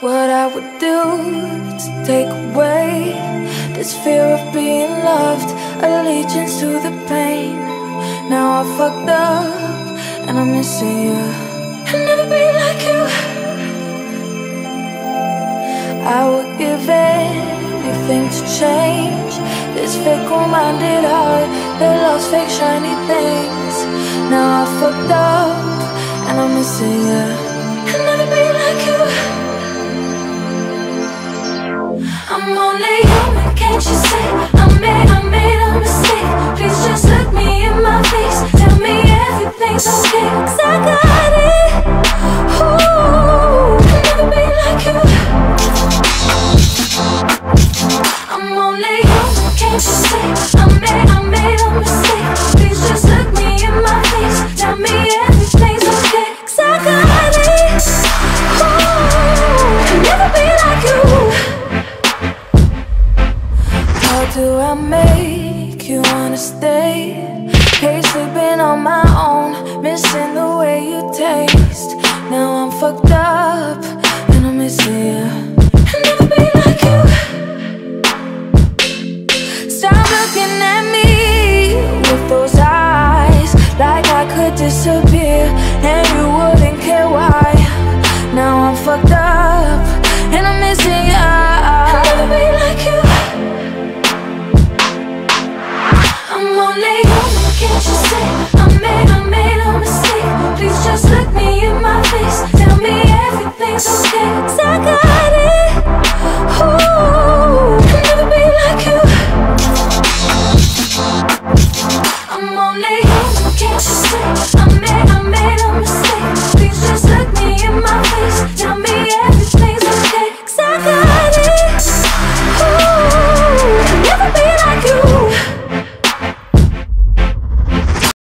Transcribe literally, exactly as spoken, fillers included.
What I would do to take away this fear of being loved, allegiance to the pain. Now I fucked up and I'm missing you. I'll never be like you. I would give anything to change this fickle-minded heart that loves fake shiny things. Now I fucked up and I'm missing you. I'll never be like you. I'm only human, can't you see? I made, I made a mistake. Please just look me in my face. Tell me everything's okay, 'cause I got it. Ooh, I'll never be like you. I'm only human, can't you see? I made, I made a mistake. Please just look me in my face. Tell me everything's okay, 'cause I got it. Ooh, I'll never be like you. Do I make you wanna stay? Hate sleeping on my own, missing the way you taste. Now I'm fucked up and I'm missing you. I'll never be like you. Stop looking at me with those eyes, like I could disappear and you wouldn't care why. Now I'm fucked up and I'm missing you. I'll never be like you. I'm only human, can't you see? I made, I made a mistake. Please just look me in my face. Tell me everything's okay, 'cause I got it. Ooh, I'll never be like you. I'm only human, can't you see?